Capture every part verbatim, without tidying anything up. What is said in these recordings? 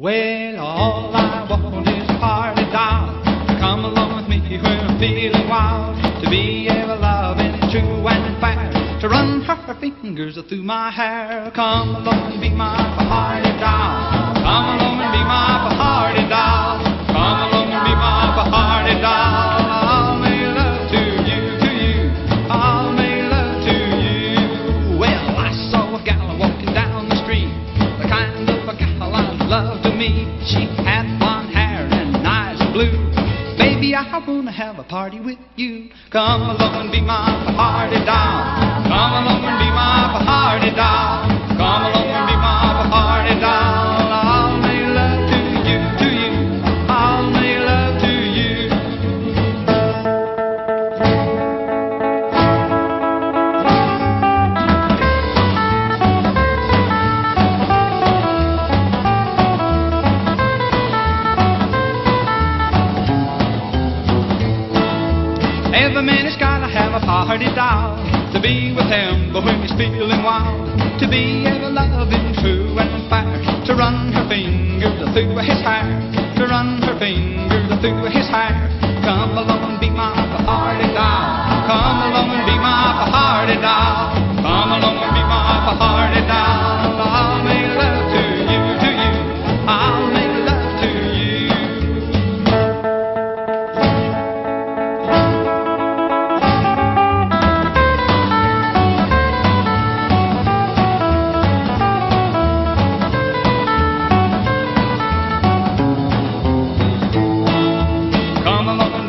Well, all I want is a party doll. Come along with me when I'm feeling wild. To be ever loving, true and fair. To run her fingers through my hair. Come along and be my party doll. Come along and be my party doll. Come along and be my party doll. I'll make love to you, to you. I'll make love to you. Well, I saw a gal walking down the street, the kind of a gal I'd love to meet. She had blonde hair and eyes blue. Baby, I wanna have a party with you. Come along and be my party doll. Come along and be my party doll. Come along and be my party doll. I'll make love to you, to you. I'll make love to you. Every man has gotta have a party doll, to be with him but when he's feeling wild, to be ever loving, true and fair, to run her fingers through his hair, to run her fingers through his hair. Come along and be my party doll. Come along and be my party doll. Come along and be my party doll. I'll make love to you, to you. I'll make love to you.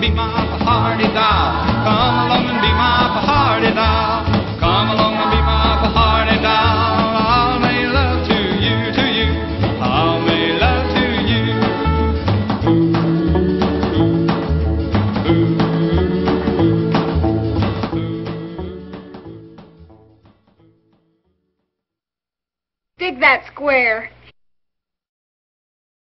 Be my party doll. Come along and be my party doll. Come along and be my party doll. I'll make love to you, to you. I'll make love to you. Ooh, ooh, ooh, ooh, ooh, ooh. Dig that square.